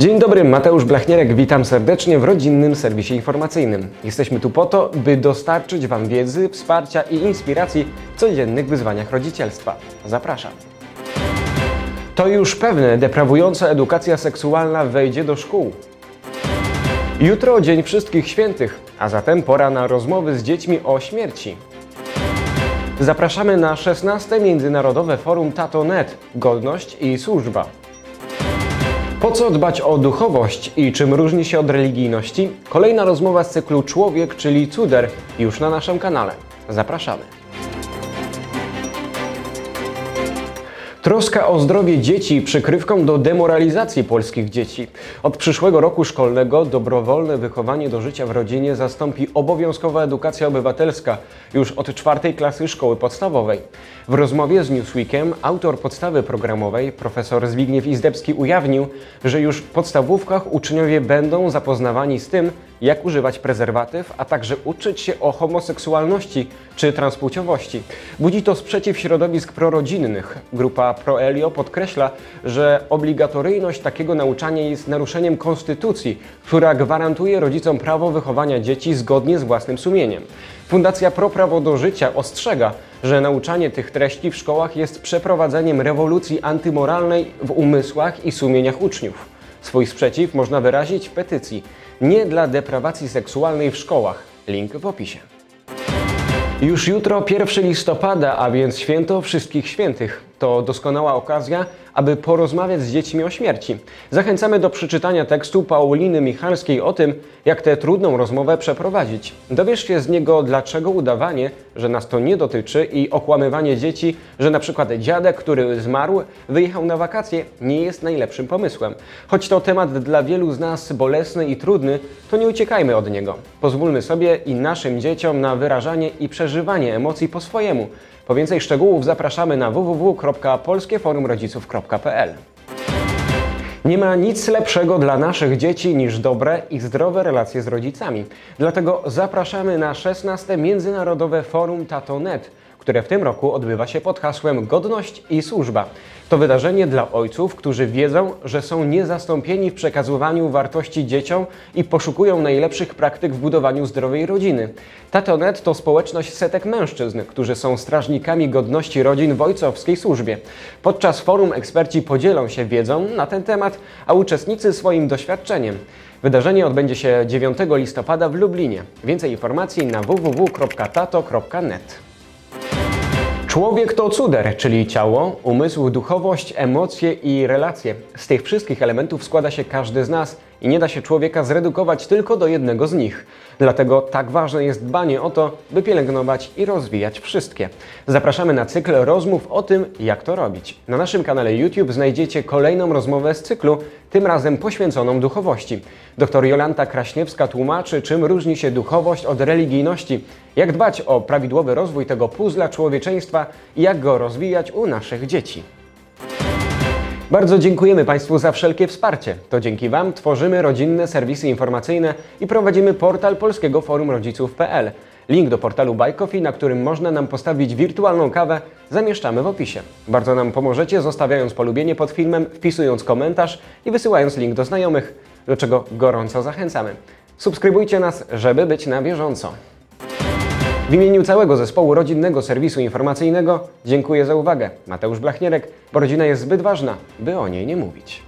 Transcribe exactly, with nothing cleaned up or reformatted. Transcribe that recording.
Dzień dobry, Mateusz Blachnierek, witam serdecznie w Rodzinnym Serwisie Informacyjnym. Jesteśmy tu po to, by dostarczyć Wam wiedzy, wsparcia i inspiracji w codziennych wyzwaniach rodzicielstwa. Zapraszam. To już pewne, deprawująca edukacja seksualna wejdzie do szkół. Jutro Dzień Wszystkich Świętych, a zatem pora na rozmowy z dziećmi o śmierci. Zapraszamy na szesnaste Międzynarodowe Forum tato kropka net – Godność i służba. Po co dbać o duchowość i czym różni się od religijności? Kolejna rozmowa z cyklu Człowiek, czyli CUDER, już na naszym kanale. Zapraszamy. Troska o zdrowie dzieci przykrywką do demoralizacji polskich dzieci. Od przyszłego roku szkolnego dobrowolne wychowanie do życia w rodzinie zastąpi obowiązkowa edukacja obywatelska już od czwartej klasy szkoły podstawowej. W rozmowie z Newsweekiem autor podstawy programowej, profesor Zbigniew Izdebski, ujawnił, że już w podstawówkach uczniowie będą zapoznawani z tym, jak używać prezerwatyw, a także uczyć się o homoseksualności czy transpłciowości. Budzi to sprzeciw środowisk prorodzinnych. Grupa Proelio podkreśla, że obligatoryjność takiego nauczania jest naruszeniem konstytucji, która gwarantuje rodzicom prawo wychowania dzieci zgodnie z własnym sumieniem. Fundacja ProPrawo do Życia ostrzega, że nauczanie tych treści w szkołach jest przeprowadzeniem rewolucji antymoralnej w umysłach i sumieniach uczniów. Swój sprzeciw można wyrazić w petycji „Nie dla deprawacji seksualnej w szkołach”. Link w opisie. Już jutro pierwszego listopada, a więc Święto Wszystkich Świętych. To doskonała okazja, aby porozmawiać z dziećmi o śmierci. Zachęcamy do przeczytania tekstu Pauliny Michalskiej o tym, jak tę trudną rozmowę przeprowadzić. Dowiesz się z niego, dlaczego udawanie, że nas to nie dotyczy, i okłamywanie dzieci, że na przykład dziadek, który zmarł, wyjechał na wakacje, nie jest najlepszym pomysłem. Choć to temat dla wielu z nas bolesny i trudny, to nie uciekajmy od niego. Pozwólmy sobie i naszym dzieciom na wyrażanie i przeżywanie emocji po swojemu. Po więcej szczegółów zapraszamy na w w w kropka polskie forum rodziców kropka p l. Nie ma nic lepszego dla naszych dzieci niż dobre i zdrowe relacje z rodzicami. Dlatego zapraszamy na szesnaste Międzynarodowe Forum tato kropka net, które w tym roku odbywa się pod hasłem Godność i służba. To wydarzenie dla ojców, którzy wiedzą, że są niezastąpieni w przekazywaniu wartości dzieciom i poszukują najlepszych praktyk w budowaniu zdrowej rodziny. tato kropka net to społeczność setek mężczyzn, którzy są strażnikami godności rodzin w ojcowskiej służbie. Podczas forum eksperci podzielą się wiedzą na ten temat, a uczestnicy swoim doświadczeniem. Wydarzenie odbędzie się dziewiątego listopada w Lublinie. Więcej informacji na w w w kropka tato kropka net. Człowiek to cuder, czyli ciało, umysł, duchowość, emocje i relacje. Z tych wszystkich elementów składa się każdy z nas i nie da się człowieka zredukować tylko do jednego z nich. Dlatego tak ważne jest dbanie o to, by pielęgnować i rozwijać wszystkie. Zapraszamy na cykl rozmów o tym, jak to robić. Na naszym kanale YouTube znajdziecie kolejną rozmowę z cyklu, tym razem poświęconą duchowości. Dr Jolanta Kraśniewska tłumaczy, czym różni się duchowość od religijności, jak dbać o prawidłowy rozwój tego puzla człowieczeństwa i jak go rozwijać u naszych dzieci. Bardzo dziękujemy Państwu za wszelkie wsparcie. To dzięki Wam tworzymy rodzinne serwisy informacyjne i prowadzimy portal Polskiego Forum Rodziców kropka p l. Link do portalu Buy Coffee, na którym można nam postawić wirtualną kawę, zamieszczamy w opisie. Bardzo nam pomożecie, zostawiając polubienie pod filmem, wpisując komentarz i wysyłając link do znajomych, do czego gorąco zachęcamy. Subskrybujcie nas, żeby być na bieżąco. W imieniu całego zespołu Rodzinnego Serwisu Informacyjnego dziękuję za uwagę. Mateusz Blachnierek, bo rodzina jest zbyt ważna, by o niej nie mówić.